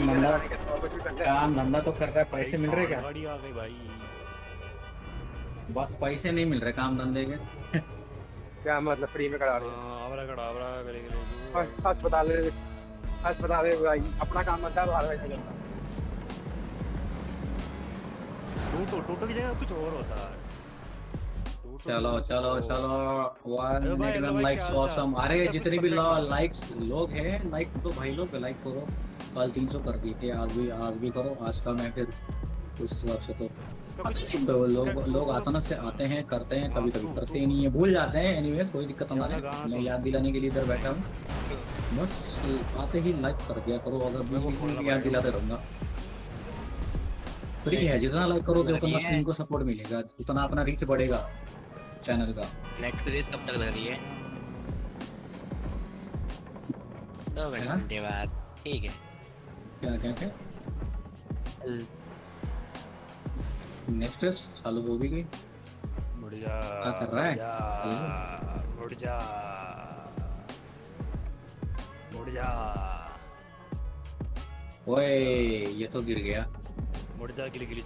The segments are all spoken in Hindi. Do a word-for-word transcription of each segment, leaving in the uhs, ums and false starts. काम धंधा काम धंधा तो कर रहा है, पैसे मिल रहे क्या? गाड़ी आ गई भाई, बस पैसे नहीं मिल रहे काम धंधे के। क्या मतलब फ्री में करा रहे हैं? आवरा करा आवरा करेंगे अस्पताल अस्पताल भाई, अपना काम धंधा बाहर बैठा करता। टोटो टोटो की जगह कुछ और होता है। चलो चलो चलो वन लाइक्स ऑसम। अरे जितने भी लाइक्स लोग हैं, लाइक तो भाई लोग लाइक करो। कल तीन सौ कर दी थी, आज भी आज भी करो। आज का मैं फिर उस हिसाब से तो लोग लोग आसानी से आते हैं, करते हैं, कभी कभी करते ही नहीं है, भूल जाते हैं। एनीवेज कोई दिक्कत हमारे, मैं याद दिलाने के लिए इधर बैठा हूँ। बस आते ही लाइक कर दिया करो, अगर मैं याद दिलाते रहूँगा। फ्री है, जितना लाइक करोगे उतना स्ट्रीम को सपोर्ट मिलेगा, उतना अपना रीच बढ़ेगा चैनल का। नेक्स्ट रेस कब तक लग रही है? दो घंटे बाद। ठीक है, क्या क्या क्या नेक्स्ट रेस चालू होगी? गई मुड़ जा, क्या कर रहा है? मुड़ जा मुड़ जा। ओए ये तो गिर गया। मुड़ जा गिली गिली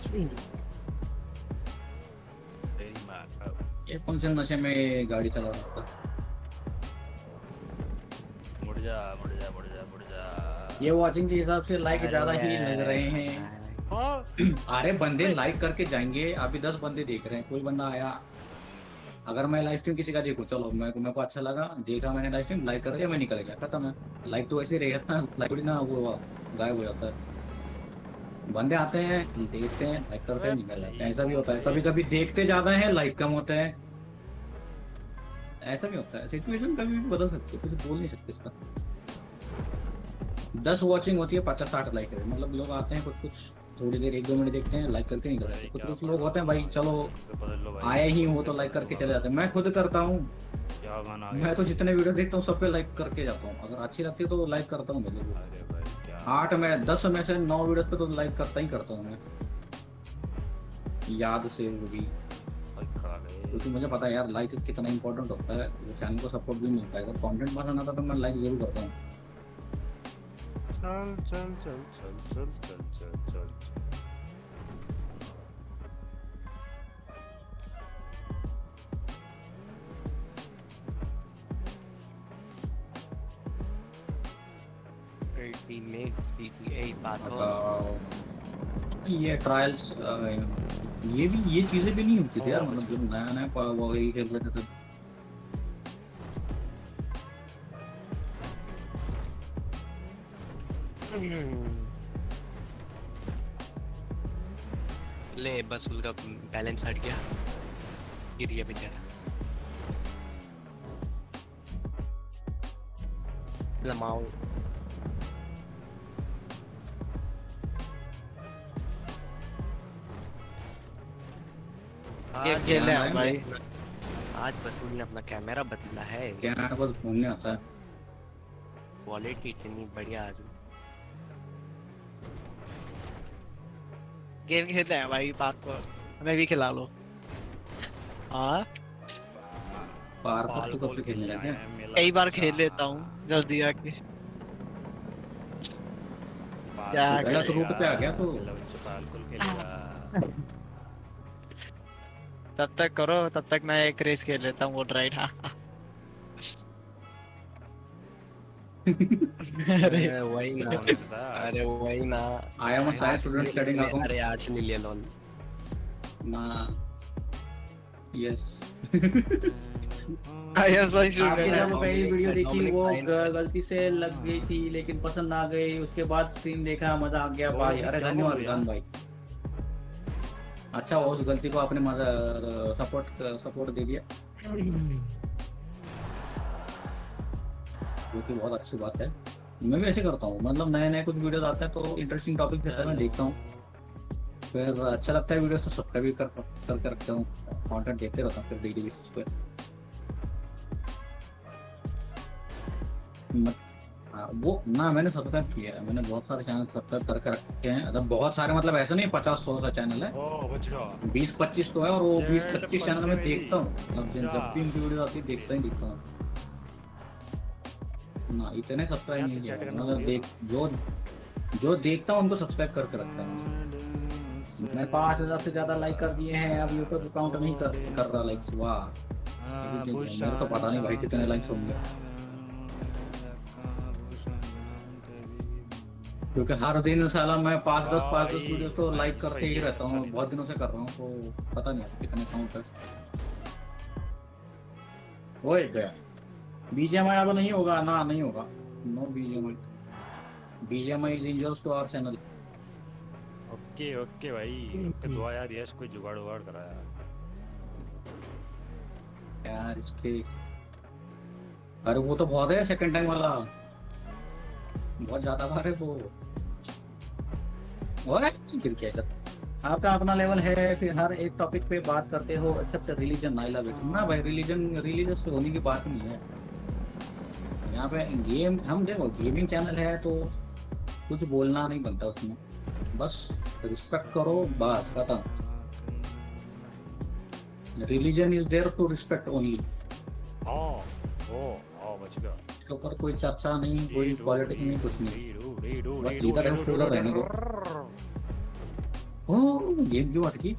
ये कौन से नशे में गाड़ी चला रहा था? मुड़ जा मुड़ जा मुड़ जा मुड़ जा। ये वॉचिंग के हिसाब से लाइक ज्यादा ही लग रहे हैं। अरे बंदे लाइक करके जाएंगे, अभी दस बंदे देख रहे हैं। कोई बंदा आया, अगर मैं लाइव स्ट्रीम किसी का देखूँ, चलो मैं मेरे को अच्छा लगा, देखा मैंने लाइव स्ट्रीम, लाइक कर दिया, मैं निकल गया, खत्म है। लाइक तो ऐसे रहेगा ना, लाइक ना वो गायब हो जाता है। बंदे आते हैं, देखते हैं, लाइक करते हैं, निकल जाते हैं। ऐसा भी होता है, कभी कभी देखते ज्यादा है, लाइक कम होता है, ऐसा भी होता है। सिचुएशन कभी भी बदल सकती है, कुछ बोल नहीं सकते इसका। दस वॉचिंग होती है, पचास साठ लाइक है, मतलब लोग आते हैं, कुछ कुछ थोड़ी देर एक दो मिनट देखते हैं, लाइक करके निकल जाते हैं। कुछ कुछ लोग होते हैं भाई, चलो आए ही हो तो लाइक करके चले जाते हैं। मैं खुद करता हूँ, मैं तो जितने वीडियो देखता हूँ सब पे लाइक करके जाता हूँ। अगर अच्छी लगती है तो लाइक करता हूँ। आठ में दस में से नौ वीडियोस पे तो लाइक करता ही करता हूँ मैं, याद से भी, क्योंकि मुझे पता है यार लाइक कितना इम्पोर्टेंट होता है। वो चैनल को सपोर्ट भी मिलता है, अगर कंटेंट पसंद आता तो मैं लाइक जरूर करता हूँ। चल चल चल चल चल चल चल चल में बात हो। ये ट्रायल्स ये भी ये चीजें भी नहीं होती थी यार, मतलब जब नया नया वही खेल रहे थे। ले बस उनका बैलेंस हट गया, गिर गया बेचारा। लमाओ ये खेल है भाई। आज बसूल ने अपना कैमरा बदला है, कैमरा बहुत घूमने आता है, क्वालिटी इतनी बढ़िया। आज गेम खेल रहे हैं भाई, पार्कवर हमें भी खिला लो। हाँ पार्कवर तो कब से खेलने लगे हैं? कई बार खेल लेता हूँ जल्दी आके। क्या गलत रूट पे आ गया तो तब तक करो, तब तक मैं एक रेस खेल लेता हूँ। वो राइड अरे वही ना अरे वही ना I am a science student studying account. अरे आर्ट्स नहीं लिया लोन ना। Yes I am science student. आपने पहली वीडियो देखी, वो गलती से लग गई थी लेकिन पसंद ना गई, उसके बाद स्ट्रीम देखा, मजा आ गया भाई। अरे धन्यवाद खान भाई, अच्छा उस गलती को आपने मजा सपोर्ट सपोर्ट दे दिया, जो कि बहुत अच्छी बात है। मैं भी ऐसे करता हूँ, मतलब नए नए कुछ वीडियोस आते हैं तो इंटरेस्टिंग टॉपिक रहता है, मैं देखता हूँ, फिर अच्छा लगता है वीडियोस तो सब्सक्राइब कर करके रखता हूँ, कंटेंट देखते रहता हूँ फिर डेली बेसिस पे। वो ना मैंने सब्सक्राइब किया है, मैंने बहुत सारे चैनल सब्सक्राइब करके रखे हैं, मतलब बहुत सारे, मतलब ऐसा नहीं पचास सौ सा चैनल है, बीस पच्चीस तो है, और वो बीस पच्चीस चैनल में देखता हूँ, मतलब जब भी उनकी वीडियो आती है देखता ही देखता हूँ ना। इतने सब्सक्राइब नहीं किया, मतलब देख जो जो देखता हूँ उनको सब्सक्राइब करके रखता है। मैं पाँच हजार से ज्यादा लाइक कर दिए हैं, अब यूट्यूब अकाउंट नहीं कर कर रहा लाइक्स। वाह, तो पता नहीं भाई कितने लाइक्स होंगे, क्योंकि हर दिन साला मैं पाँच दस पाँच दस वीडियो तो लाइक करते ही रहता हूँ, बहुत दिनों से कर रहा हूँ, तो पता नहीं कितने काउंट है। ओए गया बीजेएमआई अब नहीं होगा ना, नहीं होगा। No BJMI, BJMI is injures to our channel. Okay okay भाई, ओके दुआ यार, यस कोई जुगाड़ उगाड़ करा यार यार इसके। अरे वो तो बहुत है, सेकंड टाइम वाला बहुत ज्यादा मारे वो। और गिर गया सब। आपका अपना लेवल है, फिर हर एक टॉपिक पे बात करते हो except religion. I love it. ना भाई रिलीजन, रिलीजियस होने की बात नहीं है यहाँ पे। गेम हम देखो गेमिंग चैनल है तो कुछ बोलना नहीं बनता उसमें, बस रिस्पेक्ट करो, बस खत्म। Religion is there to respect only. इसके ऊपर कोई चर्चा नहीं, कोई पॉलिटिक्स नहीं, कुछ नहीं, जीता रहे फूला रहने को। ओ गेम क्यों अटकी?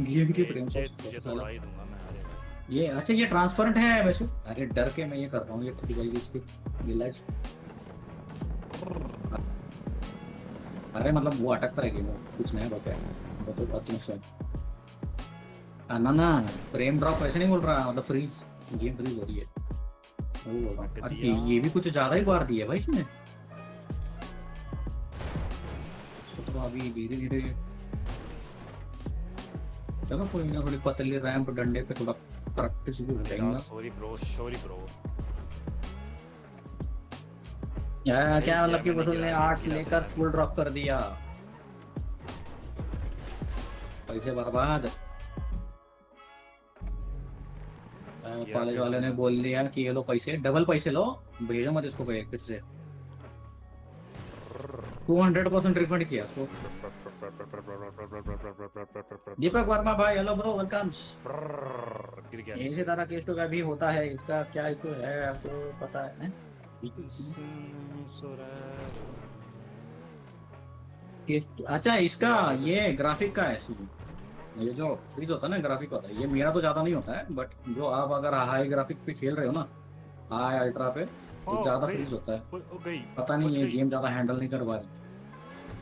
गेम की फ्रेम दूंगा मैं। ये अच्छा ये ट्रांसपेरेंट है वैसे। अरे डर के मैं ये कर रहा हूँ, ये जल्दी इसकी लाइट। अरे मतलब वो अटकता है गेम, कुछ नहीं होता है तो बात नहीं। ना ना फ्रेम ड्रॉप ऐसे नहीं बोल रहा, मतलब फ्रीज, गेम फ्रीज हो रही है। ओ ये भी कुछ ज्यादा ही मार दिया भाई इसने तो। अभी धीरे धीरे चलो, कोई ना, थोड़ी पतली रैंप डंडे पे थोड़ा प्रैक्टिस भी हो जाएगा। सॉरी ब्रो, सॉरी ब्रो यार, क्या मतलब कि वसूल ने आर्ट्स लेकर फुल ड्रॉप कर दिया, पैसे बर्बाद। कॉलेज वाले ने बोल दिया कि ये लो पैसे, डबल पैसे लो, भेजो मत इसको पैसे से। दो सौ परसेंट ट्रीटमेंट किया तो। दीपक वर्मा भाई हेलो ब्रो, वेलकम। इसी तरह केस तो का भी होता है, इसका क्या इशू है आपको पता है? अच्छा इसका ये ग्राफिक का है, ये जो फ्रीज होता है ना ग्राफिक होता है, ये मेरा तो ज्यादा नहीं होता है, बट जो आप अगर हाई ग्राफिक पे खेल रहे हो ना, हाई अल्ट्रा पे, तो ज्यादा फ्रीज होता है। पता नहीं ये गेम ज्यादा हैंडल नहीं कर पा रही।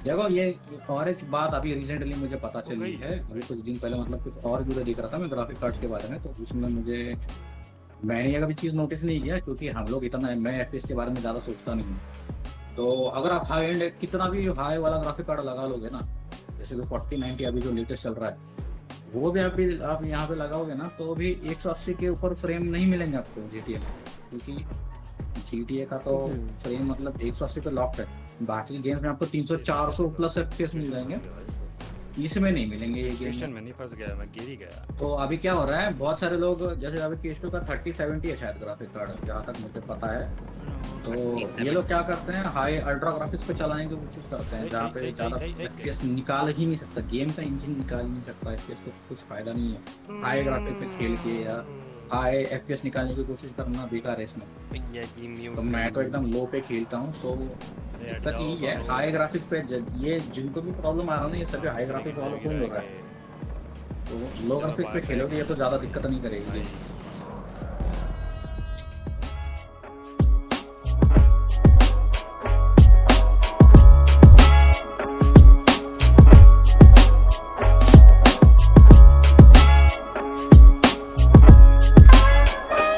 देखो ये और एक बात अभी रिसेंटली मुझे पता चली है, अभी कुछ दिन पहले, मतलब कुछ और वीडियो देख रहा था मैं ग्राफिक कार्ड्स के बारे में, तो उसमें मुझे मैंने ये कभी चीज़ नोटिस नहीं किया, क्योंकि हम लोग इतना, मैं एफपीएस के बारे में ज़्यादा सोचता नहीं हूँ। तो अगर आप हाई एंड कितना भी हाई वाला ग्राफिक कार्ड लगा लोगे ना, जैसे कि फोर्टी नाइन्टी अभी जो लेटेस्ट चल रहा है, वो भी अभी आप यहाँ पे लगाओगे ना, तो भी एक सौ अस्सी के ऊपर फ्रेम नहीं मिलेंगे आपको जीटीए में, क्योंकि जीटीए का तो फ्रेम मतलब एक सौ अस्सी पे लॉक्ड है। बाकी गेम्स में आपको तीन सौ चार सौ प्लस एफपीएस मिल जाएंगे, इसमें नहीं मिलेंगे। सिचुएशन में नहीं फंस गया मैं, गिर ही गया। तो अभी क्या हो रहा है, बहुत सारे लोग जैसे अभी केस्टो का थर्टी सेवेंटी है शायद ग्राफिक कार्ड, जहाँ तक मुझे पता है, तो ये लोग क्या करते हैं, हाई अल्ट्रा ग्राफिक्स पे चलाने की कोशिश करते हैं, जहाँ पे ज़्यादा एफपीएस निकाल ही नहीं सकता, गेम का इंजन निकाल ही नहीं सकता, इसके इसको कुछ फायदा नहीं है। हाई ग्राफिक्स पे खेल के या हाई एफपीएस निकालने की कोशिश करना बेकार है इसमें। तो मैं तो एकदम लो पे खेलता हूँ, सो दिक्कत यही है हाई ग्राफिक्स पे। ये जिनको भी प्रॉब्लम आ रहा है ना, ये सभी हाई ग्राफिक्स वालों को हो रहा है, तो लो ग्राफिक्स पे खेलोगे ये तो ज़्यादा दिक्कत नहीं करेगी।